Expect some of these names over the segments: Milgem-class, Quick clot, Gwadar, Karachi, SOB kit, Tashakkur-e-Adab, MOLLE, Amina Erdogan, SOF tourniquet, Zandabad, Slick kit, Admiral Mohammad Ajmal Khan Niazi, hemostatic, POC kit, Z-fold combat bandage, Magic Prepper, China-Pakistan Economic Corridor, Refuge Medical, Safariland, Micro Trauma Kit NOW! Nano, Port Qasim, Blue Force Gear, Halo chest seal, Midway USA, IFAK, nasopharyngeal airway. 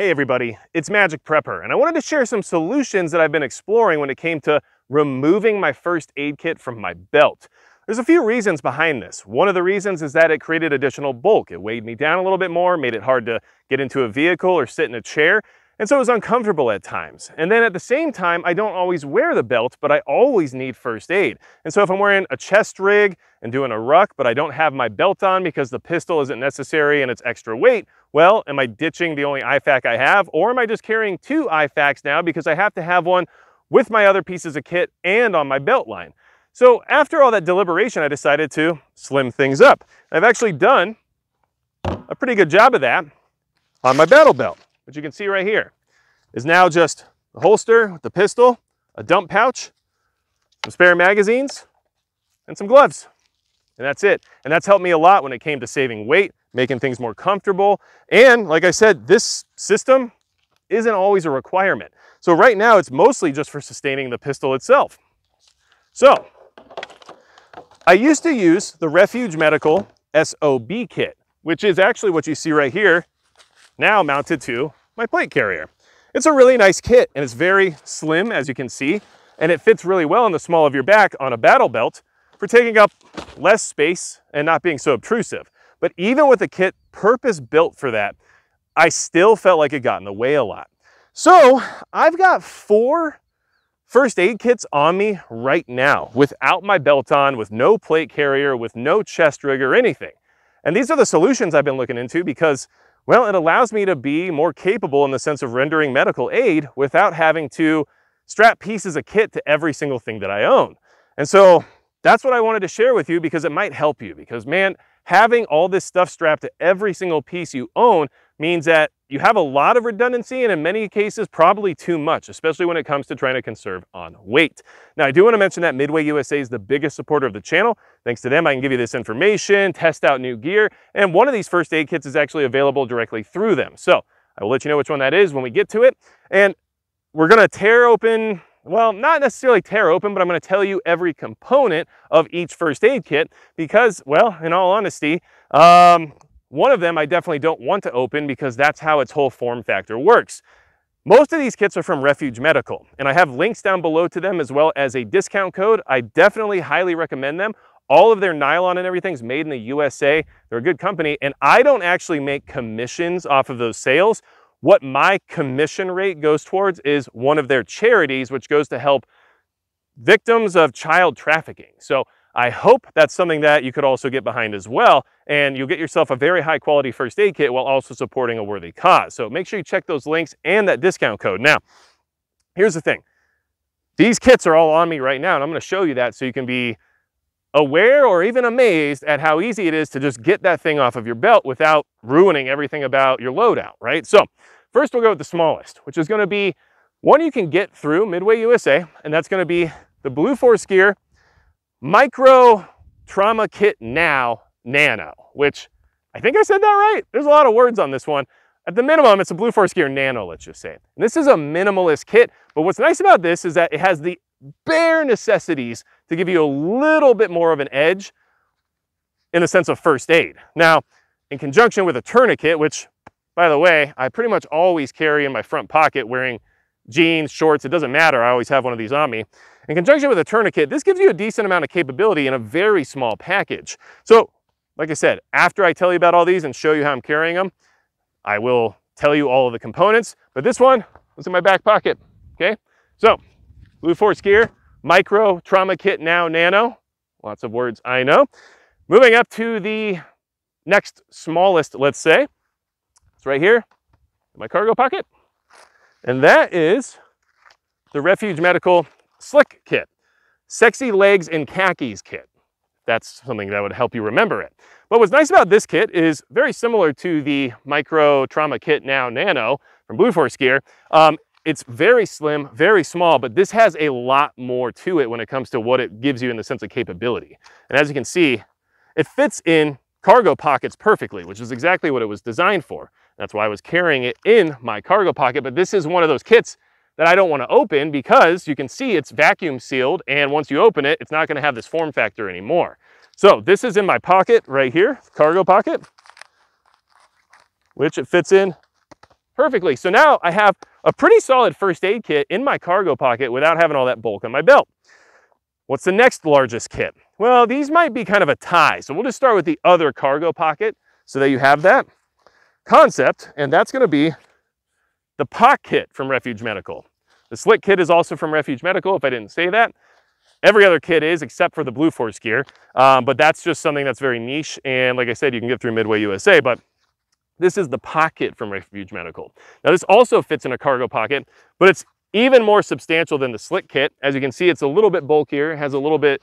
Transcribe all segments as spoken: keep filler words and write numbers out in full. Hey everybody, it's Magic Prepper, and I wanted to share some solutions that I've been exploring when it came to removing my first aid kit from my belt. There's a few reasons behind this. One of the reasons is that it created additional bulk. It weighed me down a little bit more, made it hard to get into a vehicle or sit in a chair, and so it was uncomfortable at times. And then at the same time, I don't always wear the belt, but I always need first aid. And so if I'm wearing a chest rig and doing a ruck, but I don't have my belt on because the pistol isn't necessary and it's extra weight, well, am I ditching the only I FAK I have, or am I just carrying two I FAKs now because I have to have one with my other pieces of kit and on my belt line? So after all that deliberation, I decided to slim things up. I've actually done a pretty good job of that on my battle belt, which you can see right here is now just a holster with the pistol, a dump pouch, some spare magazines, and some gloves. And that's it. And that's helped me a lot when it came to saving weight, making things more comfortable. And like I said, this system isn't always a requirement. So right now it's mostly just for sustaining the pistol itself. So I used to use the Refuge Medical S O B kit, which is actually what you see right here now mounted to my plate carrier. It's a really nice kit and it's very slim, as you can see, and it fits really well in the small of your back on a battle belt for taking up less space and not being so obtrusive. But even with a kit purpose built for that, I still felt like it got in the way a lot. So I've got four first aid kits on me right now without my belt on, with no plate carrier, with no chest rig or anything. And these are the solutions I've been looking into because, well, it allows me to be more capable in the sense of rendering medical aid without having to strap pieces of kit to every single thing that I own. And so that's what I wanted to share with you because it might help you, because man, having all this stuff strapped to every single piece you own means that you have a lot of redundancy, and in many cases, probably too much, especially when it comes to trying to conserve on weight. Now, I do want to mention that Midway U S A is the biggest supporter of the channel. Thanks to them, I can give you this information, test out new gear, and one of these first aid kits is actually available directly through them. So I will let you know which one that is when we get to it. And we're going to tear open, well, not necessarily tear open, but I'm going to tell you every component of each first aid kit because, well, in all honesty, um, one of them I definitely don't want to open because that's how its whole form factor works. Most of these kits are from Refuge Medical, and I have links down below to them as well as a discount code. I definitely highly recommend them. All of their nylon and everything's made in the U S A. They're a good company, and I don't actually make commissions off of those sales. What my commission rate goes towards is one of their charities, which goes to help victims of child trafficking. So I hope that's something that you could also get behind as well, and you'll get yourself a very high quality first aid kit while also supporting a worthy cause. So make sure you check those links and that discount code. Now, here's the thing. These kits are all on me right now, and I'm going to show you that so you can be aware or even amazed at how easy it is to just get that thing off of your belt without ruining everything about your loadout, right? So first we'll go with the smallest, which is going to be one you can get through Midway U S A, and that's going to be the Blue Force Gear Micro Trauma Kit NOW! Nano, which I think I said that right. There's a lot of words on this one. At the minimum, it's a Blue Force Gear Nano, let's just say. And this is a minimalist kit, but what's nice about this is that it has the bare necessities to give you a little bit more of an edge in the sense of first aid. Now, in conjunction with a tourniquet, which, by the way, I pretty much always carry in my front pocket wearing jeans, shorts, it doesn't matter, I always have one of these on me. In conjunction with a tourniquet, this gives you a decent amount of capability in a very small package. So, like I said, after I tell you about all these and show you how I'm carrying them, I will tell you all of the components, but this one was in my back pocket, okay? So, Blue Force Gear, Micro Trauma Kit NOW! Nano. Lots of words, I know. Moving up to the next smallest, let's say. It's right here in my cargo pocket. And that is the Refuge Medical Slick kit, Sexy Legs and Khakis kit. That's something that would help you remember it. But what's nice about this kit is very similar to the Micro Trauma Kit NOW! Nano from Blue Force Gear. Um, it's very slim, very small, but this has a lot more to it when it comes to what it gives you in the sense of capability. And as you can see, it fits in cargo pockets perfectly, which is exactly what it was designed for. That's why I was carrying it in my cargo pocket, but this is one of those kits that I don't want to open because you can see it's vacuum sealed, and once you open it, it's not going to have this form factor anymore. So this is in my pocket right here, cargo pocket, which it fits in perfectly. So now I have a pretty solid first aid kit in my cargo pocket without having all that bulk on my belt. What's the next largest kit? Well, these might be kind of a tie. So we'll just start with the other cargo pocket so that you have that concept. And that's gonna be the P O C kit from Refuge Medical. The Slick kit is also from Refuge Medical, if I didn't say that. Every other kit is, except for the Blue Force Gear. Um, but that's just something that's very niche. And like I said, you can get through Midway U S A, but this is the P O C kit from Refuge Medical. Now this also fits in a cargo pocket, but it's even more substantial than the Slick kit. As you can see, it's a little bit bulkier, has a little bit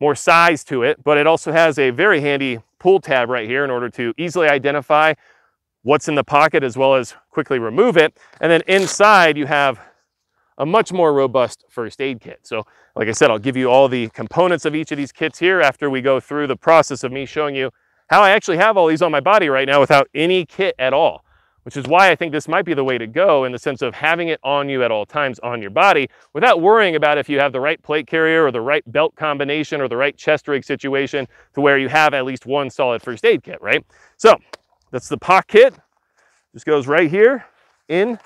more size to it, but it also has a very handy pull tab right here in order to easily identify what's in the pocket as well as quickly remove it. And then inside you have a much more robust first aid kit. So like I said, I'll give you all the components of each of these kits here after we go through the process of me showing you how I actually have all these on my body right now without any kit at all, which is why I think this might be the way to go in the sense of having it on you at all times on your body without worrying about if you have the right plate carrier or the right belt combination or the right chest rig situation to where you have at least one solid first aid kit, right? So that's the P O C kit. Just goes right here in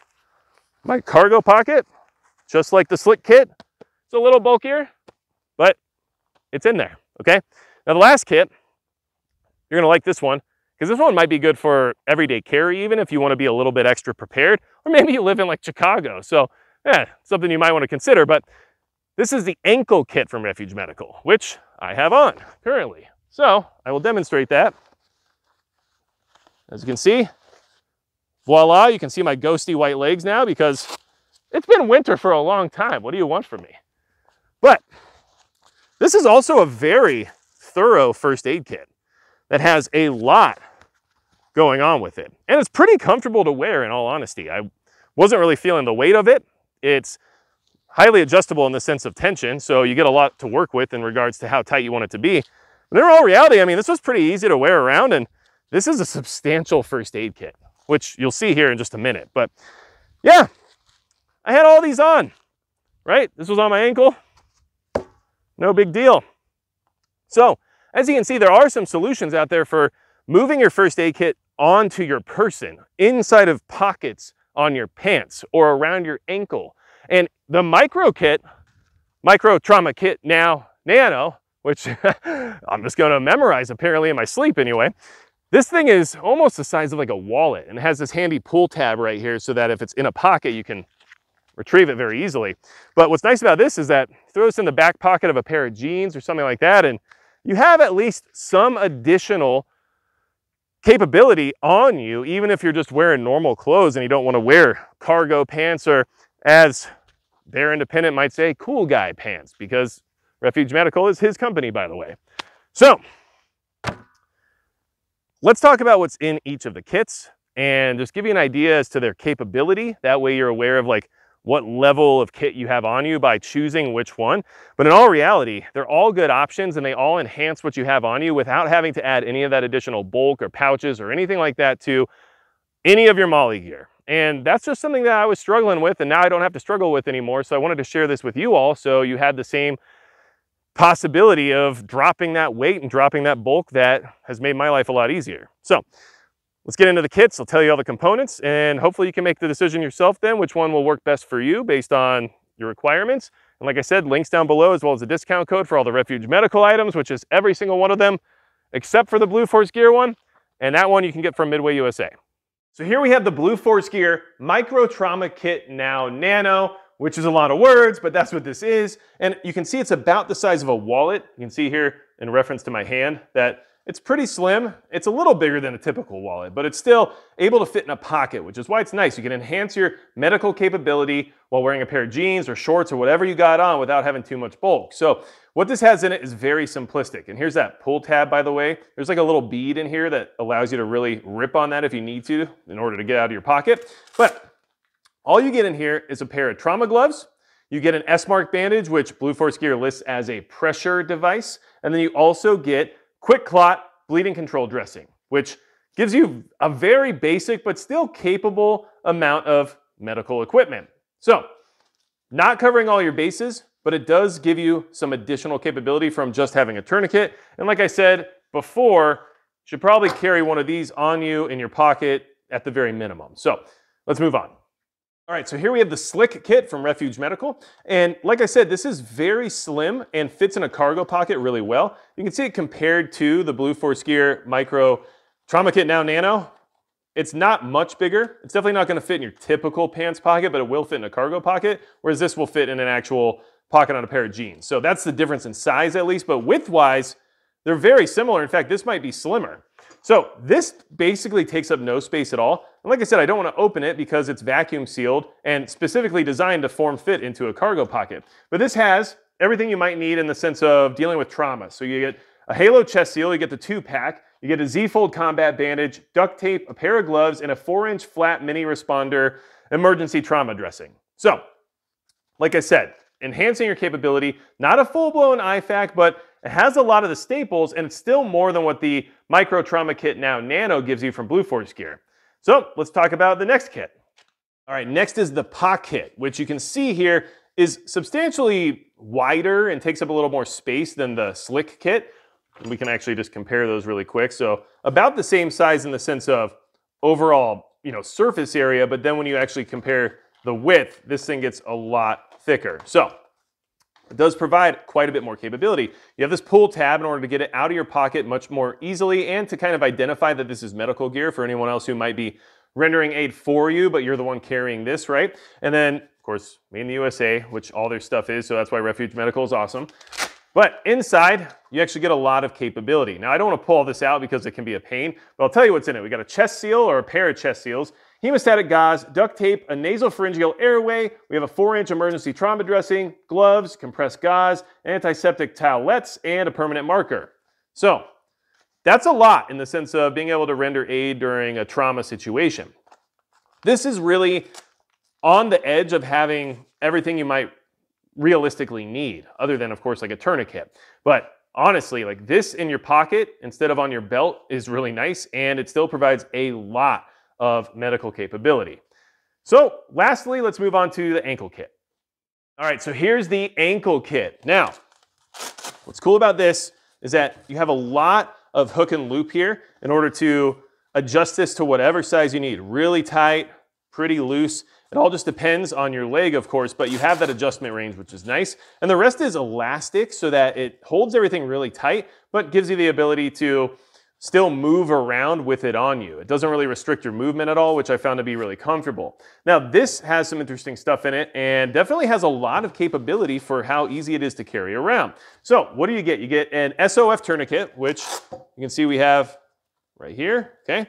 my cargo pocket. Just like the Slick kit, it's a little bulkier, but it's in there, okay? Now the last kit, you're gonna like this one, because this one might be good for everyday carry, even if you wanna be a little bit extra prepared, or maybe you live in like Chicago, so yeah, something you might wanna consider, but this is the ankle kit from Refuge Medical, which I have on currently. So I will demonstrate that. As you can see, voila, you can see my ghosty white legs now because it's been winter for a long time. What do you want from me? But this is also a very thorough first aid kit that has a lot going on with it. And it's pretty comfortable to wear in all honesty. I wasn't really feeling the weight of it. It's highly adjustable in the sense of tension. So you get a lot to work with in regards to how tight you want it to be. But in all reality, I mean, this was pretty easy to wear around, and this is a substantial first aid kit, which you'll see here in just a minute. But yeah, I had all these on, right? This was on my ankle, no big deal. So as you can see, there are some solutions out there for moving your first aid kit onto your person, inside of pockets on your pants or around your ankle. And the micro kit, Micro Trauma Kit Now! Nano, which I'm just gonna memorize apparently in my sleep anyway. This thing is almost the size of like a wallet and it has this handy pull tab right here so that if it's in a pocket, you can retrieve it very easily. But what's nice about this is that throw this in the back pocket of a pair of jeans or something like that, and you have at least some additional capability on you, even if you're just wearing normal clothes and you don't want to wear cargo pants or, as their independent might say, cool guy pants, because Refuge Medical is his company, by the way. So let's talk about what's in each of the kits and just give you an idea as to their capability. That way you're aware of like what level of kit you have on you by choosing which one. But in all reality, they're all good options and they all enhance what you have on you without having to add any of that additional bulk or pouches or anything like that to any of your MOLLE gear. And that's just something that I was struggling with and now I don't have to struggle with anymore. So I wanted to share this with you all so you had the same possibility of dropping that weight and dropping that bulk that has made my life a lot easier. So let's get into the kits. I'll tell you all the components and hopefully you can make the decision yourself then which one will work best for you based on your requirements. And like I said, links down below as well as a discount code for all the Refuge Medical items, which is every single one of them except for the Blue Force Gear one. And that one you can get from Midway U S A. So here we have the Blue Force Gear Micro Trauma Kit Now! Nano, which is a lot of words, but that's what this is. And you can see it's about the size of a wallet. You can see here in reference to my hand that it's pretty slim. It's a little bigger than a typical wallet, but it's still able to fit in a pocket, which is why it's nice. You can enhance your medical capability while wearing a pair of jeans or shorts or whatever you got on without having too much bulk. So what this has in it is very simplistic. And here's that pull tab, by the way. There's like a little bead in here that allows you to really rip on that if you need to in order to get out of your pocket. But all you get in here is a pair of trauma gloves. You get an S mark bandage, which Blue Force Gear lists as a pressure device. And then you also get Quick Clot bleeding control dressing, which gives you a very basic but still capable amount of medical equipment. So not covering all your bases, but it does give you some additional capability from just having a tourniquet. And like I said before, you should probably carry one of these on you in your pocket at the very minimum. So Let's move on. All right, so here we have the Slick kit from Refuge Medical. And like I said, this is very slim and fits in a cargo pocket really well. You can see it compared to the Blue Force Gear Micro Trauma Kit NOW! Nano. It's not much bigger. It's definitely not gonna fit in your typical pants pocket, but it will fit in a cargo pocket, whereas this will fit in an actual pocket on a pair of jeans. So that's the difference in size at least, but width-wise, they're very similar. In fact, this might be slimmer. So this basically takes up no space at all. And like I said, I don't want to open it because it's vacuum sealed and specifically designed to form fit into a cargo pocket. But this has everything you might need in the sense of dealing with trauma. So you get a Halo chest seal, you get the two pack, you get a Z-fold combat bandage, duct tape, a pair of gloves, and a four inch flat mini responder emergency trauma dressing. So like I said, enhancing your capability, not a full blown I FAK, but it has a lot of the staples, and it's still more than what the Micro Trauma Kit NOW! Nano gives you from Blue Force Gear. So let's talk about the next kit. All right, next is the P O C kit, which you can see here is substantially wider and takes up a little more space than the Slick kit. We can actually just compare those really quick. So about the same size in the sense of overall, you know, surface area, but then when you actually compare the width, this thing gets a lot thicker. So it does provide quite a bit more capability. You have this pull tab in order to get it out of your pocket much more easily and to kind of identify that this is medical gear for anyone else who might be rendering aid for you, but you're the one carrying this, right? And then, of course, made in the U S A, which all their stuff is, so that's why Refuge Medical is awesome. But inside, you actually get a lot of capability. Now, I don't want to pull all this out because it can be a pain, but I'll tell you what's in it. We got a chest seal or a pair of chest seals, hemostatic gauze, duct tape, a nasopharyngeal airway, we have a four inch emergency trauma dressing, gloves, compressed gauze, antiseptic towelettes, and a permanent marker. So that's a lot in the sense of being able to render aid during a trauma situation. This is really on the edge of having everything you might realistically need, other than, of course, like a tourniquet. But honestly, like this in your pocket instead of on your belt is really nice, and it still provides a lot of medical capability. So lastly, let's move on to the ankle kit. All right, so here's the ankle kit. Now, what's cool about this is that you have a lot of hook and loop here in order to adjust this to whatever size you need. Really tight, pretty loose. It all just depends on your leg, of course, but you have that adjustment range, which is nice. And the rest is elastic so that it holds everything really tight, but gives you the ability to still move around with it on you. It doesn't really restrict your movement at all, which I found to be really comfortable. Now, this has some interesting stuff in it and definitely has a lot of capability for how easy it is to carry around. So what do you get? You get an S O F tourniquet, which you can see we have right here, okay?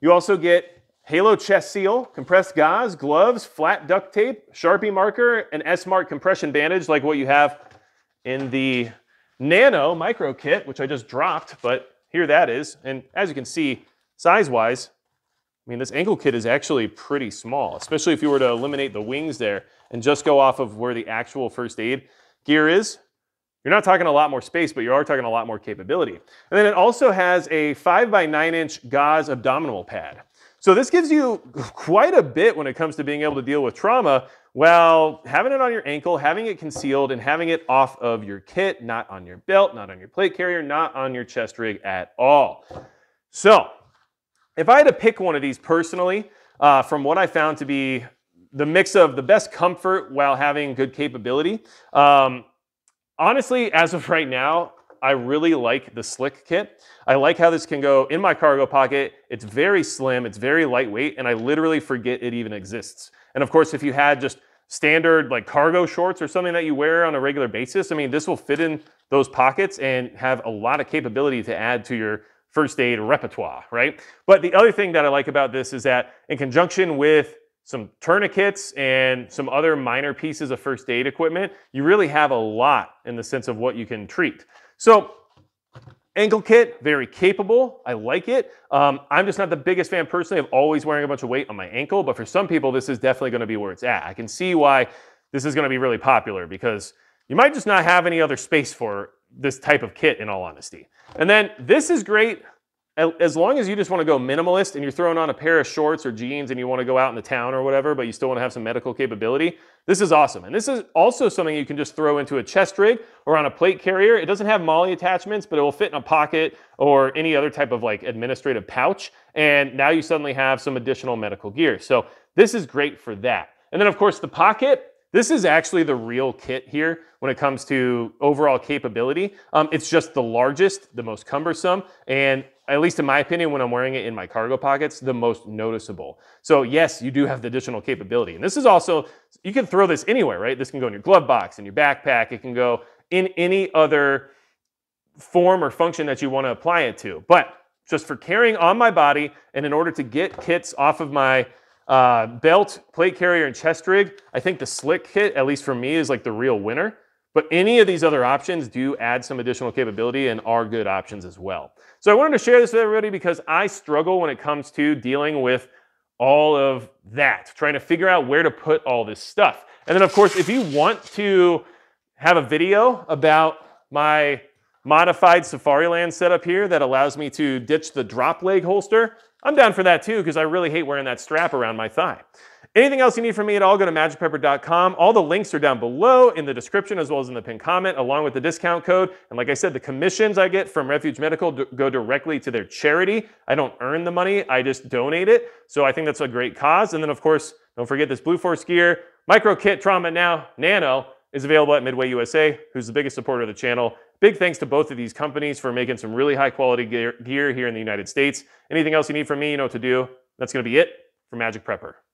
You also get Halo chest seal, compressed gauze, gloves, flat duct tape, Sharpie marker, an S-mark compression bandage like what you have in the Nano Micro kit, which I just dropped, but here that is, and as you can see, size-wise, I mean, this ankle kit is actually pretty small, especially if you were to eliminate the wings there and just go off of where the actual first aid gear is. You're not talking a lot more space, but you are talking a lot more capability. And then it also has a five by nine inch gauze abdominal pad. So this gives you quite a bit when it comes to being able to deal with trauma while having it on your ankle, having it concealed, and having it off of your kit, not on your belt, not on your plate carrier, not on your chest rig at all. So if I had to pick one of these personally, uh, from what I found to be the mix of the best comfort while having good capability, um, honestly, as of right now, I really like the Slick kit. I like how this can go in my cargo pocket. It's very slim, it's very lightweight, and I literally forget it even exists. And of course, if you had just standard like cargo shorts or something that you wear on a regular basis, I mean, this will fit in those pockets and have a lot of capability to add to your first aid repertoire, right? But the other thing that I like about this is that in conjunction with some tourniquets and some other minor pieces of first aid equipment, you really have a lot in the sense of what you can treat. So ankle kit, very capable. I like it. Um, I'm just not the biggest fan personally of always wearing a bunch of weight on my ankle, but for some people, this is definitely going to be where it's at. I can see why this is going to be really popular because you might just not have any other space for this type of kit in all honesty. And then this is great as long as you just want to go minimalist and you're throwing on a pair of shorts or jeans and you want to go out in the town or whatever, but you still want to have some medical capability. This is awesome. And this is also something you can just throw into a chest rig or on a plate carrier. It doesn't have MOLLE attachments, but it will fit in a pocket or any other type of like administrative pouch. And now you suddenly have some additional medical gear. So This is great for that. And then of course the P O C kit, this is actually the real kit here when it comes to overall capability. Um, it's just the largest, the most cumbersome, and at least in my opinion, when I'm wearing it in my cargo pockets, the most noticeable. So yes, you do have the additional capability. And this is also, you can throw this anywhere, right? This can go in your glove box, in your backpack, it can go in any other form or function that you want to apply it to. But just for carrying on my body, and in order to get kits off of my Uh, belt, plate carrier, and chest rig, I think the Slick kit, at least for me, is like the real winner. But any of these other options do add some additional capability and are good options as well. So I wanted to share this with everybody because I struggle when it comes to dealing with all of that, trying to figure out where to put all this stuff. And then of course, if you want to have a video about my modified Safariland setup here that allows me to ditch the drop leg holster, I'm down for that too, because I really hate wearing that strap around my thigh. Anything else you need from me at all, go to magic prepper dot com. All the links are down below in the description as well as in the pinned comment, along with the discount code. And like I said, the commissions I get from Refuge Medical go directly to their charity. I don't earn the money, I just donate it. So I think that's a great cause. And then of course, don't forget this Blue Force Gear, Micro Trauma Now! Nano is available at Midway U S A, who's the biggest supporter of the channel. Big thanks to both of these companies for making some really high quality gear, gear here in the United States. Anything else you need from me, you know what to do. That's gonna be it for Magic Prepper.